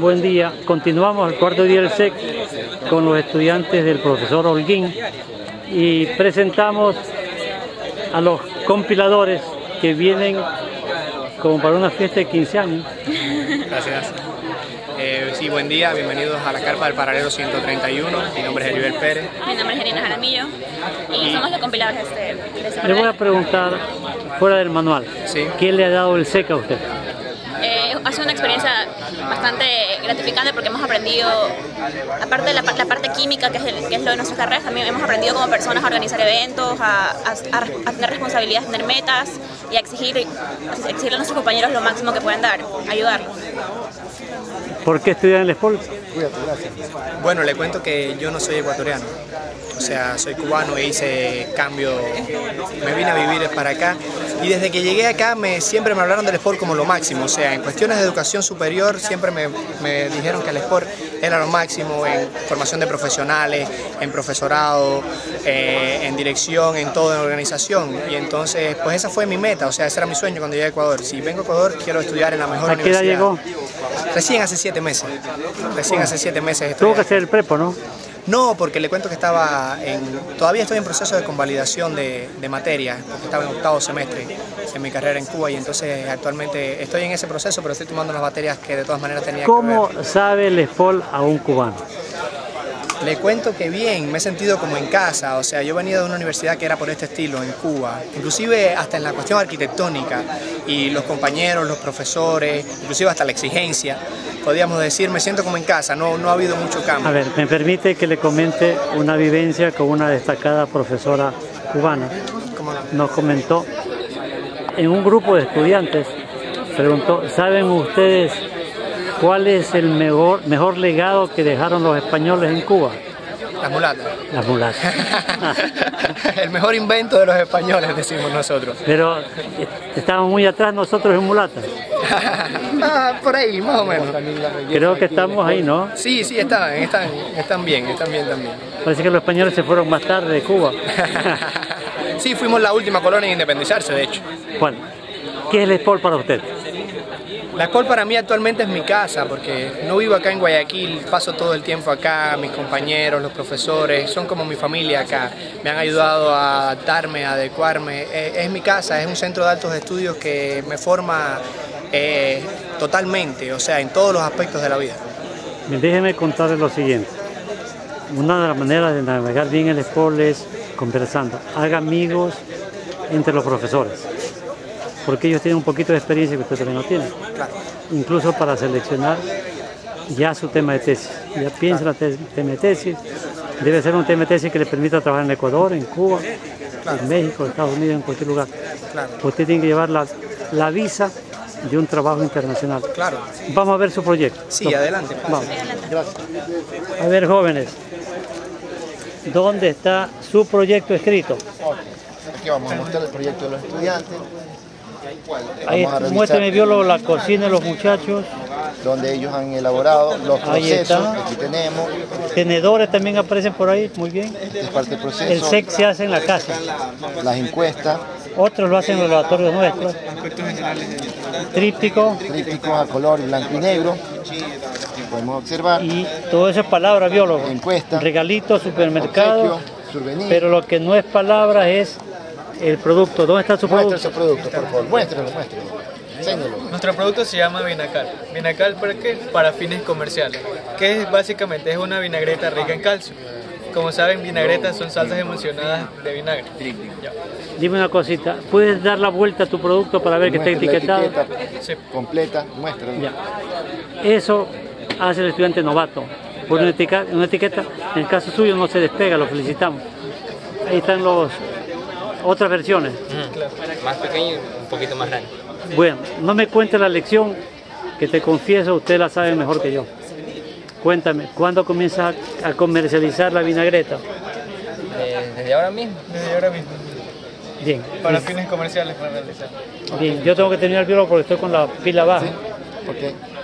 buen día. Continuamos el cuarto día del SEC con los estudiantes del profesor Holguín y presentamos a los compiladores que vienen como para una fiesta de 15 años. Gracias. Sí, buen día, bienvenidos a la carpa del paralelo 131. Mi nombre es Javier Pérez. Mi nombre es Gerina Jaramillo y somos los compiladores de este. Le voy a preguntar, fuera del manual, ¿sí? ¿Qué le ha dado el SEC a usted? Ha sido una experiencia bastante gratificante porque hemos aprendido, aparte de la parte química, que es lo de nuestras carreras, también hemos aprendido como personas a organizar eventos, a tener responsabilidades, tener metas y a exigir a nuestros compañeros lo máximo que puedan dar, ayudarlos. ¿Por qué estudiar en el ESPOL? Bueno, le cuento que yo no soy ecuatoriano, o sea, soy cubano e hice cambio, me vine a vivir para acá y desde que llegué acá siempre me hablaron del ESPOL como lo máximo, o sea, en cuestiones de educación superior siempre me dijeron que el ESPOL era lo máximo en formación de profesionales, en profesorado, en dirección, en todo, en organización, y entonces pues esa fue mi meta, o sea, ese era mi sueño cuando llegué a Ecuador. Si vengo a Ecuador quiero estudiar en la mejor universidad. ¿A qué edad llegó? Recién hace 7 meses. Recién hace 7 meses. Tuvo que hacer el prepo, ¿no? No, porque le cuento que todavía estoy en proceso de convalidación de materia, porque estaba en 8º semestre en mi carrera en Cuba y entonces actualmente estoy en ese proceso, pero estoy tomando las materias que de todas maneras tenía que ver. ¿Cómo sabe el ESPOL a un cubano? Le cuento que bien, me he sentido como en casa, o sea, yo venía de una universidad que era por este estilo, en Cuba, inclusive hasta en la cuestión arquitectónica, y los compañeros, los profesores, inclusive hasta la exigencia, podríamos decir, me siento como en casa, no ha habido mucho cambio. A ver, ¿me permite que le comente una vivencia con una destacada profesora cubana? Nos comentó, en un grupo de estudiantes, preguntó, ¿saben ustedes cuál es el mejor legado que dejaron los españoles en Cuba? Las mulatas. Las mulatas. El mejor invento de los españoles, decimos nosotros. Pero estamos muy atrás nosotros en mulatas. Por ahí, más o menos. Creo que estamos ahí, ¿no? Sí, sí, están bien. Parece que los españoles se fueron más tarde de Cuba. Sí, fuimos la última colonia en independizarse, de hecho. Bueno, ¿qué es el ESPOL para usted? La ESPOL para mí actualmente es mi casa, porque no vivo acá en Guayaquil, paso todo el tiempo acá, mis compañeros, los profesores, son como mi familia acá, me han ayudado a adaptarme, a adecuarme, es mi casa, es un centro de altos estudios que me forma totalmente, o sea, en todos los aspectos de la vida. Déjeme contarles lo siguiente, una de las maneras de navegar bien el ESPOL es conversando, haga amigos entre los profesores, porque ellos tienen un poquito de experiencia que usted también no tiene. Claro. Incluso para seleccionar ya su tema de tesis. Ya piensa en el tema de tesis. Debe ser un tema de tesis que le permita trabajar en Ecuador, en Cuba, claro, en México, en Estados Unidos, en cualquier lugar. Claro. Usted tiene que llevar la visa de un trabajo internacional. Claro. Vamos a ver su proyecto. Sí, entonces, adelante. Vamos. Gracias. A ver, jóvenes, ¿dónde está su proyecto escrito? Aquí vamos a mostrar el proyecto de los estudiantes. Ahí muéstrame, biólogo, la cocina de los muchachos. Donde ellos han elaborado los procesos. Aquí tenemos. Tenedores también aparecen por ahí, muy bien. Parte proceso, el SEC se hace en la casa. Las encuestas. Otros lo hacen en los laboratorios nuestros. Trípticos. Trípticos a color blanco y negro. Podemos observar. Y todo eso es palabra, biólogo. Encuesta. Regalitos, supermercados. Pero lo que no es palabra es el producto. ¿Dónde está su producto? Muestra su producto, por favor. Muéstralo, muéstralo. Nuestro producto se llama Vinacal. Vinacal, ¿para qué? Para fines comerciales. Que es básicamente es una vinagreta rica en calcio. Como saben, vinagretas son salsas emulsionadas de vinagre. Dime una cosita. ¿Puedes dar la vuelta a tu producto para ver que está etiquetado? Sí. Completa, muéstralo. Ya. Eso hace el estudiante novato. Por una etiqueta, en el caso suyo no se despega, lo felicitamos. Ahí están los... otras versiones. Más pequeño y un poquito más grande. Bueno, no me cuente la lección, que te confieso, usted la sabe mejor que yo. Cuéntame, ¿cuándo comienzas a comercializar la vinagreta? Desde ahora mismo. Desde ahora mismo. Bien. Para fines comerciales, para realizar. Bien, yo tengo que terminar el biólogo porque estoy con la pila baja. ¿Sí? Okay.